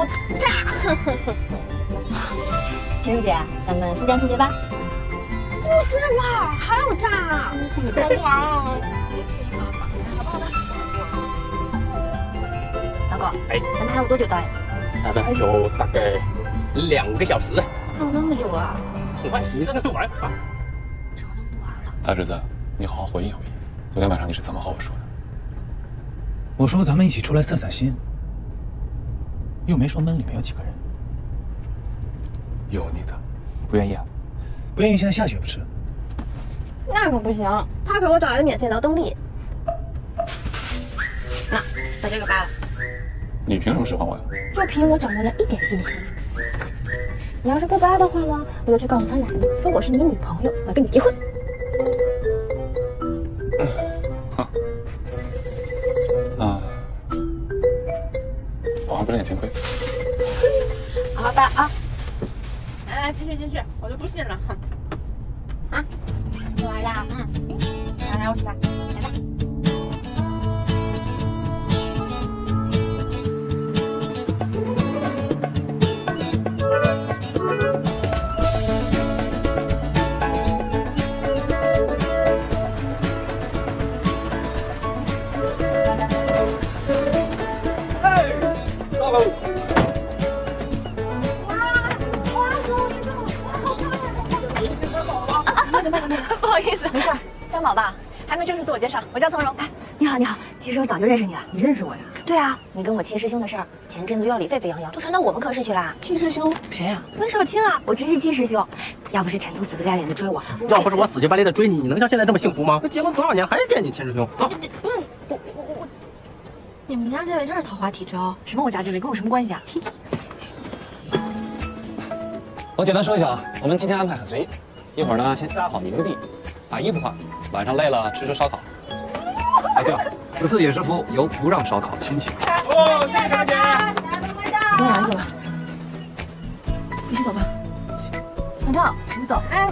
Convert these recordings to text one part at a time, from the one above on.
我炸！晴姐，咱们四点出去吧。不是吧？还有炸啊？哎呀！老公，哎，咱们还有多久到呀？大概还有大概2个小时。弄那么久啊？你在那玩啊？少了不玩了。大侄子，你好好回忆回忆，昨天晚上你是怎么和我说的？我说咱们一起出来散散心，又没说门里面有几个人。有你的，不愿意啊？不愿意，现在下去也不吃。那可不行，他给我找来的免费劳动力。那，把这个扒了。你凭什么使唤我呀？就凭我掌握了一点信息。你要是不扒的话呢，我就去告诉他奶奶，说我是你女朋友，我要跟你结婚。啊，我还不是眼前亏。好好办啊！来来，继续，我就不信了。啊，不玩了，来我去吧，来吧。我叫从容，你好，你好。其实我早就认识你了，你认识我呀？对啊，你跟我亲师兄的事儿，前阵子又要理沸沸扬扬，都传到我们科室去了。亲师兄谁呀？温少卿啊，我直系亲师兄。要不是陈总死皮赖脸的追我，要不是我死乞白赖的追你，你能像现在这么幸福吗？结婚多少年还是惦记亲师兄？走，不是我，你们家这位真是桃花体质哦。什么我家这位跟我什么关系啊？我简单说一下啊，我们今天安排很随意，一会儿呢先扎好你那个地，把衣服换，晚上累了吃吃烧烤。哎对了，此次饮食服务由不让烧烤亲请。哦，谢谢大姐。你也来一个吧，你先走吧。团长，你走。哎，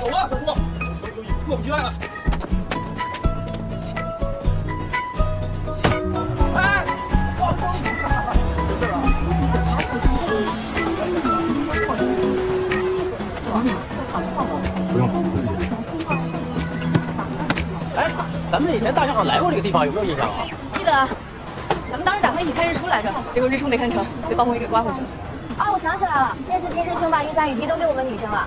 走了，快说，迫不及待了。哎，不用了，我自己来。哎，咱们以前大学好像来过这个地方，有没有印象啊？记得，咱们当时打算一起看日出来着，结果日出没看成，被暴风雨给刮回去了。啊，我想起来了，那次亲师兄把雨伞、雨披都给我们女生了，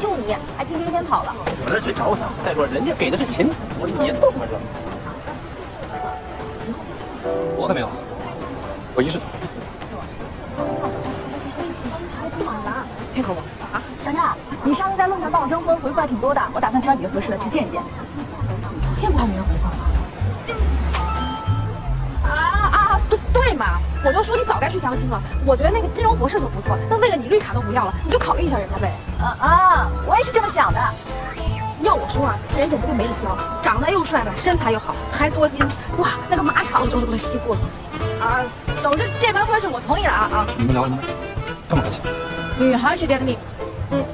就你还提前先跑了。我这去找伞，再说人家给的是秦楚，你凑合着。我可没有，我一直。配合我啊，小娜，你上次在论坛帮我征婚回复还挺多的，我打算挑几个合适的去见一见。见不到没人回话了。啊，对嘛，我就说你早该去相亲了。我觉得那个金融博士就不错，那为了你绿卡都不要了，你就考虑一下人家呗。我也是这么想的。要我说啊，这人简直就没得挑，长得又帅吧，身材又好，还多金，哇，那个马场我都快吸过了。啊，总之这番婚事我同意了啊。你们聊什么？这么客气？女孩之间的秘密。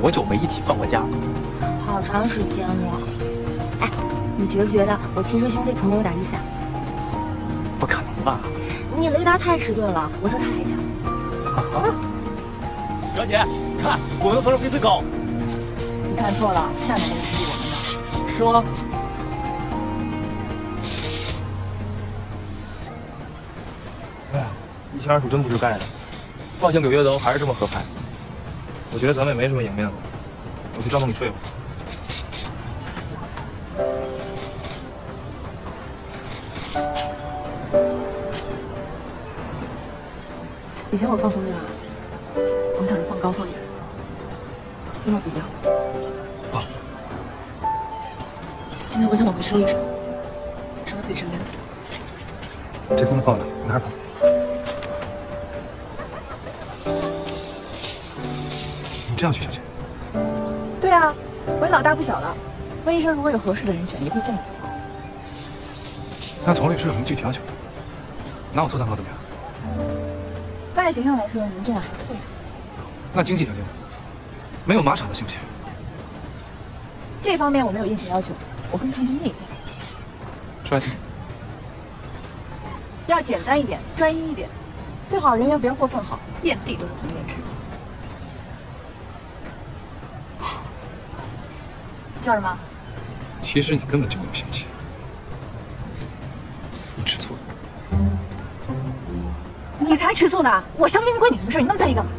多久没一起放过假了？好长时间了。哎，你觉不觉得我亲师兄从没有打雨伞？不可能吧！你雷达太迟钝了，我特看一看。表姐，你看我们合着飞最高。你看错了，下面那个是我们的。说。哎呀，一清二楚真不是盖的。放眼九月楼还是这么合拍。我觉得咱们也没什么颜面了，我去帐篷里睡吧。以前我放松点，总想着放高放远，现在不一样。啊，因为我想往回收一收，收到自己身边。这风放哪？哪儿放？ 这样去小姐？对啊，我也老大不小了。温医生如果有合适的人选，一定见我。那从律师有什么具体要求？拿我做参考怎么样？外形上来说，您这样还凑合。那经济条件呢？没有马傻的行不行？这方面我没有硬性要求，我更看重内在。说来听。要简单一点，专一一点，最好人缘不要过分好，遍地都是红颜知己。 叫什么？其实你根本就没有生气，你吃醋了。你才吃醋呢！我相不相信关你什么事？你那么在意干嘛？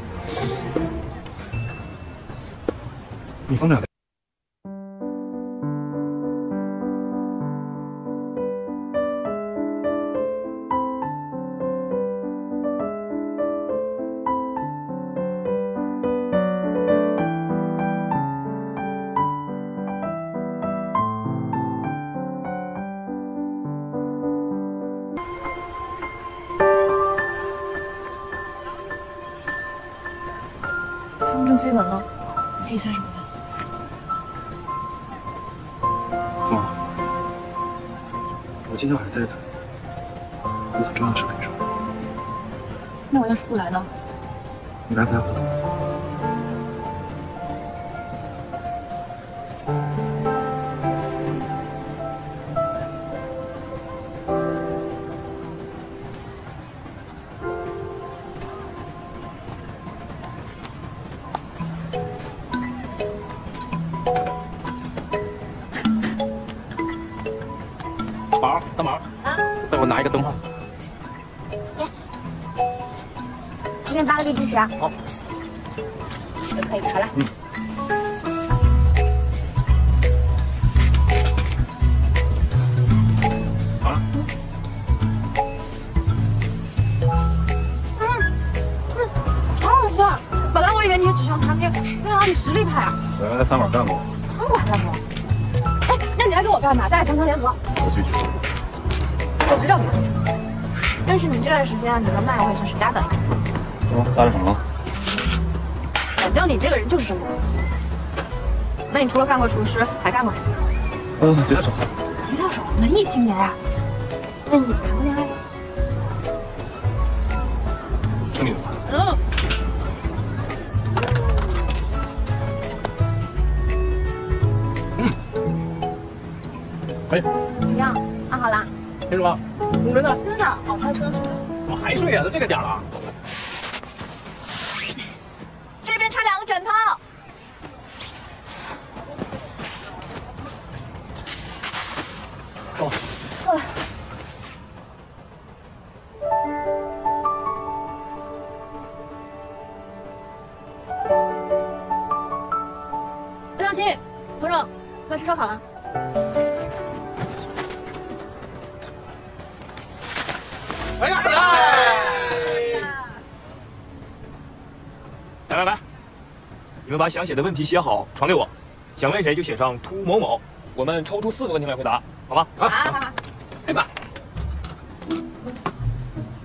你方丈。 算什么呢？凤凰，我今天晚上在这等你，有很重要的事跟你说。那我要是不来呢？你来不来我不懂。好，这可以好了。嗯。好了。好好吃！本来我以为你也只想谈恋爱，没想到你实力派啊！我原来在餐馆干过。餐馆干过？哎，那你来跟我干嘛？咱俩强强联合。我拒绝。我知道你。认识你这段时间，你能卖我也算是搭档。 搭档什么了？我知道你这个人就是生不逢时。那你除了干过厨师，还干过什么？吉他手。吉他手，文艺青年啊。那你谈过恋爱吗？是你的吧？嗯。哎。怎么样？按好啦？听什么？入门呢？真的。哦，他还睡觉。怎么还睡啊？都这个点了。 把想写的问题写好，传给我。想问谁就写上“突某某”，我们抽出4个问题来回答，好吧？啊！哎妈！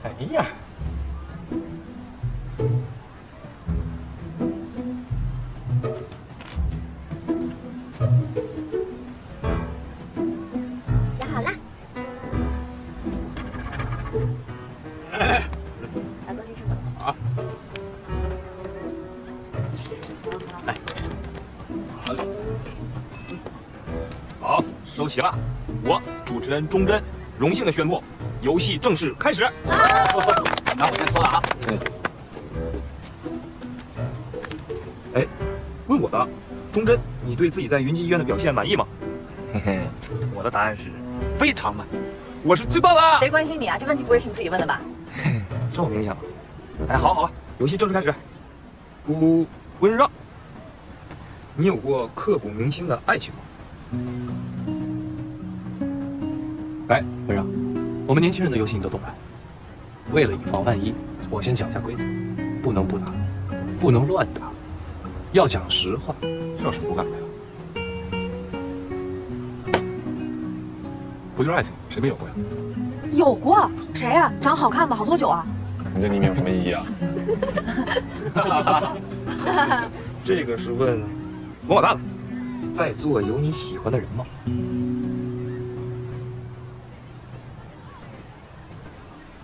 哎呀！写好了。哎，来，多吃吃吧。啊。 收齐了，我主持人钟真荣幸的宣布，游戏正式开始。那我先抽了啊。嗯。哎，问我的，钟真，你对自己在云集医院的表现满意吗？嘿嘿，我的答案是非常满意，我是最棒的。谁关心你啊？这问题不会是你自己问的吧？这么明显吗？哎，好了好了，游戏正式开始。温让，你有过刻骨铭心的爱情吗？ 哎，温让，我们年轻人的游戏你都懂吧？为了以防万一，我先讲一下规则：不能不打，不能乱打，要讲实话。这有什么不敢的呀？回绝爱情，谁没有过呀？有过，谁呀？长好看吗？好多酒啊？你这匿名有什么意义啊？这个是问王老大的，在座有你喜欢的人吗？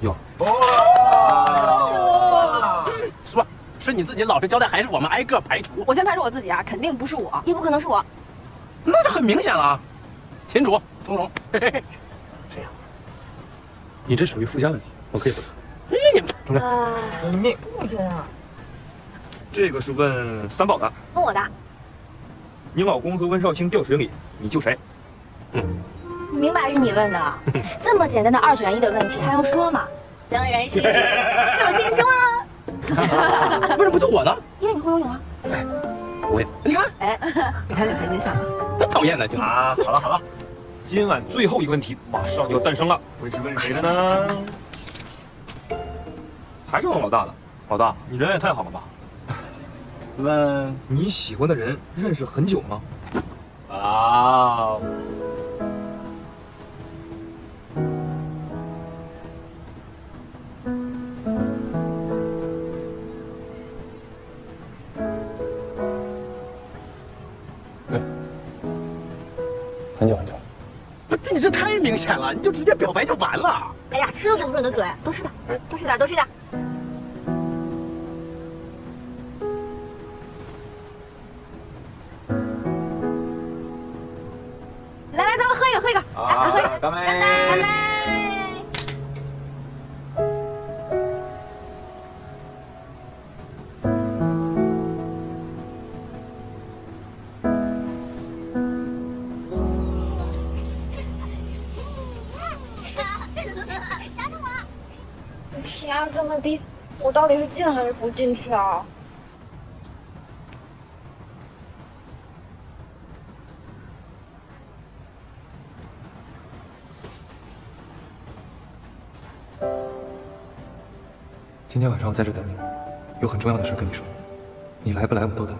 有，说是你自己老实交代，还是我们挨个排除？我先排除我自己啊，肯定不是我，也不可能是我。那这很明显了啊，秦主、从容，谁呀？你这属于附加问题，我可以回答。你们，同志，不准啊！这个是问三宝的，问我的。你老公和温少卿掉水里，你救谁？嗯。 明白是你问的，这么简单的二选一的问题还用说吗？当然是救天兄啊！为什么不救我呢？因为你会游泳啊！哎，我也，你看，哎，你看这台阶下，讨厌的就啊！好了好了，今晚最后一个问题马上就要诞生了，会是问谁的呢？还是问老大的。老大，你人也太好了吧？问你喜欢的人认识很久吗？啊。 很久很久，不，你这太明显了，你就直接表白就完了。哎呀，吃都堵不住你的嘴，多吃点，多吃点，多吃点。来来，咱们喝一个，喝一个，来喝一个，干杯，干杯，干杯。 低，我到底是进还是不进去啊？今天晚上我在这等你，有很重要的事跟你说，你来不来我都等。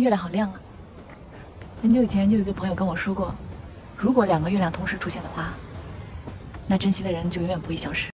月亮好亮啊！很久以前就有一个朋友跟我说过，如果两个月亮同时出现的话，那珍惜的人就永远不会消失。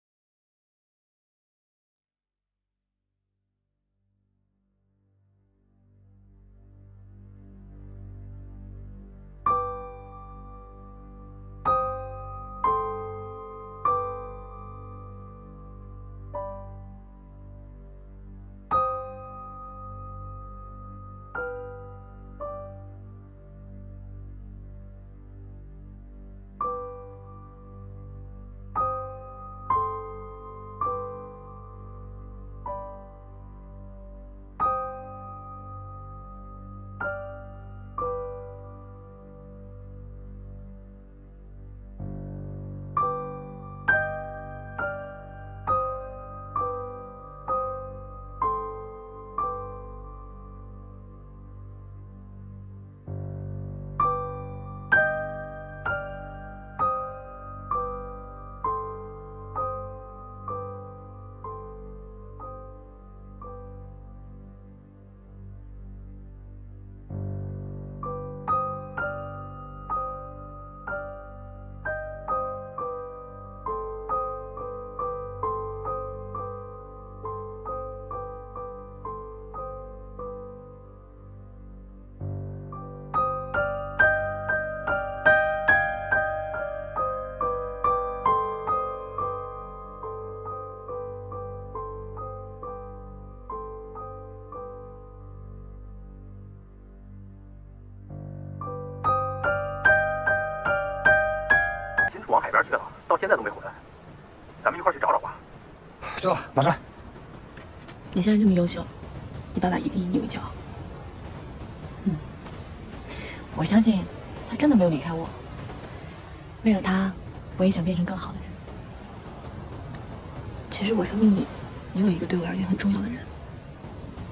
是往海边去的了，到现在都没回来。咱们一块去找找吧。知道了，马帅。你现在这么优秀，你爸爸一定引你为骄傲。嗯，我相信他真的没有离开我。为了他，我也想变成更好的人。其实我生命里也有一个对我而言很重要的人，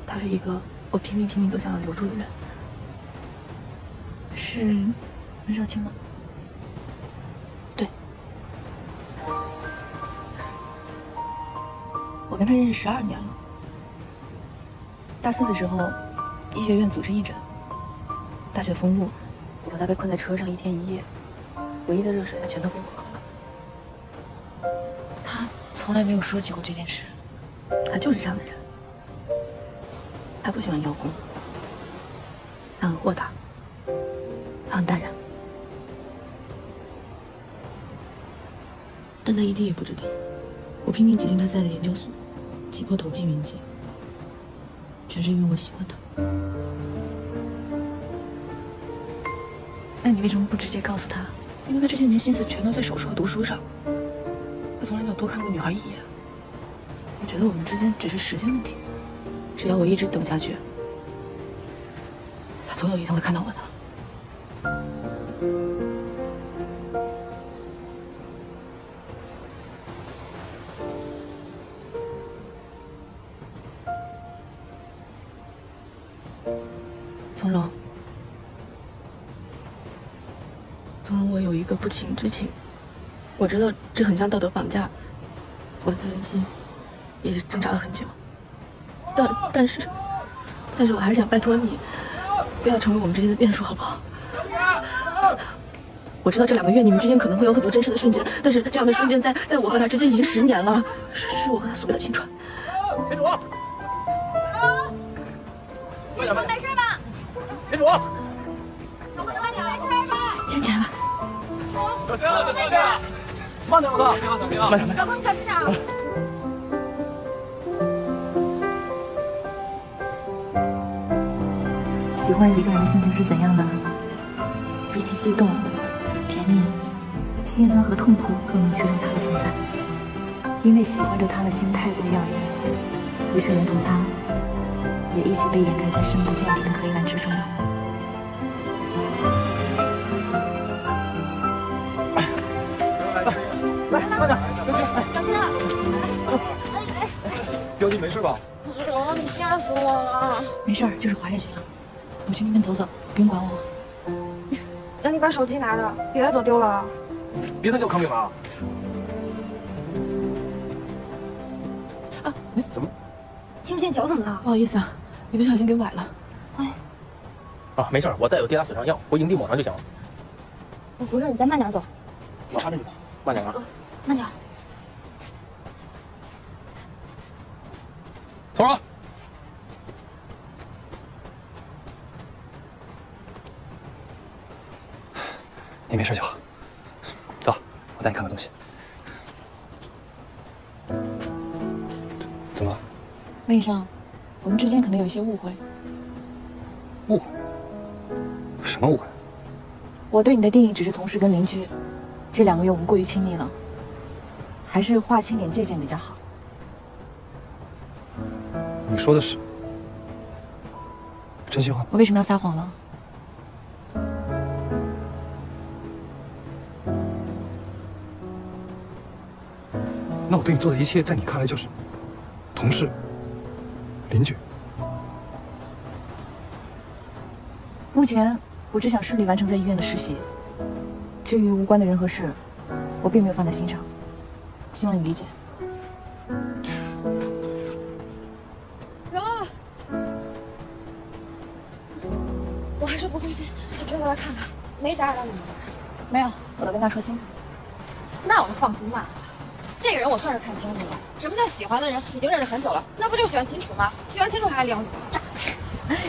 他是一个我拼命都想要留住的人。是温少卿吗？ 我跟他认识12年了。大四的时候，医学院组织义诊。大雪封路，我和他被困在车上1天1夜，唯一的热水他全都给我喝了。他从来没有说起过这件事，他就是这样的人。他不喜欢邀功，他很豁达，他很淡然，但他一定也不知道，我拼命挤进他在的研究所。 挤破头进云集，全是因为我喜欢他。那你为什么不直接告诉他？因为他这些年心思全都在手术和读书上，他从来没有多看过女孩一眼。我觉得我们之间只是时间问题，只要我一直等下去，他总有一天会看到我的。 从容，我有一个不情之请，我知道这很像道德绑架，我的自尊心也挣扎了很久，但是我还是想拜托你，不要成为我们之间的变数，好不好？我知道这2个月你们之间可能会有很多真实的瞬间，但是这样的瞬间在我和他之间已经10年了，是我和他所有的青春。田主，田主没事吧？田主。 小心啊！小心啊！慢点，老哥。小心啊！慢点。老公，你小心点啊！喜欢一个人的心情是怎样的呢？比起激动、甜蜜、心酸和痛苦，更能确认他的存在。因为喜欢着他的心太过耀眼，于是连同他，也一起被掩盖在深不见底的黑暗之中了。 慢点，小心！哎，表弟没事吧？哦，你吓死我了！没事，就是滑下去了。我去那边走走，不用管我。那你把手机拿着，别再走丢了啊！别再给我扛病了啊！啊，你怎么？听不见脚怎么了？不好意思啊，一不小心给崴了。哎。啊，没事，我带有跌打损伤药，回营地抹上就行了。我扶着你，再慢点走。我搀着你吧，慢点啊。 慢点，从容。你没事就好。走，我带你看看东西。怎么了？魏尚，我们之间可能有一些误会。误会？什么误会？我对你的定义只是同事跟邻居，这2个月我们过于亲密了。 还是划清点界限比较好。你说的是真心话？我为什么要撒谎呢？那我对你做的一切，在你看来就是同事、邻居。目前我只想顺利完成在医院的实习，至于无关的人和事，我并没有放在心上。 希望你理解。蓉儿，我还是不放心，就追过来看看，没打扰到你们吧？没有，我都跟他说清楚。那我就放心吧。这个人我算是看清楚了，什么叫喜欢的人？已经认识很久了，那不就喜欢秦楚吗？喜欢秦楚还撩你，炸！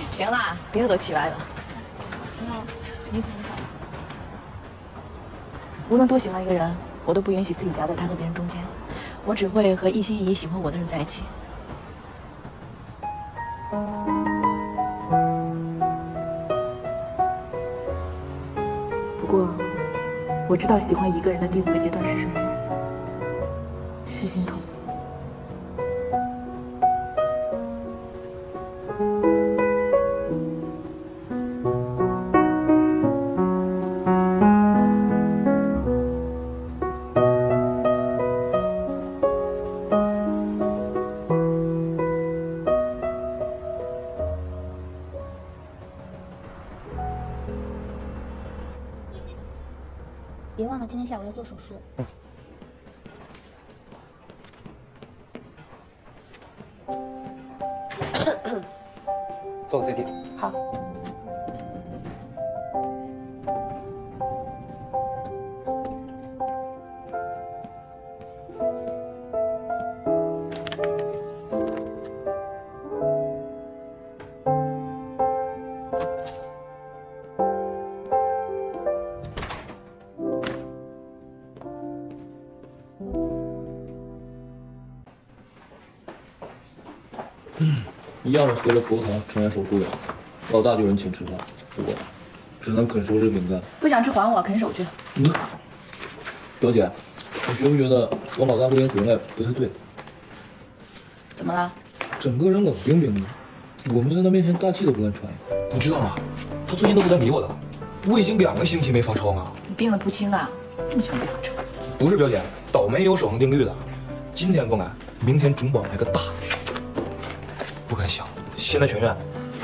行啦，别的都气歪了。那你怎么想的？无论多喜欢一个人。 我都不允许自己夹在他和别人中间，我只会和一心一意喜欢我的人在一起。不过，我知道喜欢一个人的第5个阶段是什么了，是心痛。 别忘了，今天下午要做手术。做个 CT。好。你要是学了葡萄成为手术员，老大就人请吃饭，我只能啃手指饼干。不想吃还我，啃手去。嗯，表姐，你觉不觉得我老大不应回来不太对？怎么了？整个人冷冰冰的，我们在他面前大气都不敢喘一口。你知道吗？他最近都不敢理我了，我已经2个星期没发烧了。你病得不轻啊，这么喜欢发烧？不是表姐，倒霉有守恒定律的，今天不来，明天总榜来个大的。 不敢想，现在全院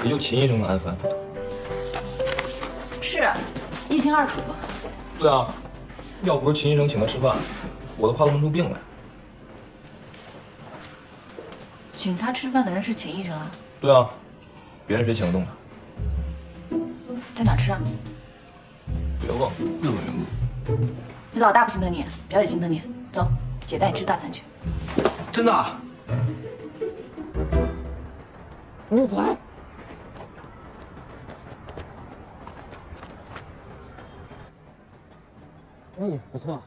也就秦医生能安分。是，一清二楚嘛。对啊，要不是秦医生请他吃饭，我都怕他闷出病来。请他吃饭的人是秦医生啊？对啊，别人谁请得动他？在哪吃啊？别忘了，那么远吗？你老大不心疼你，表姐心疼你。走，姐带你吃大餐去。真的？ 牛排，不错。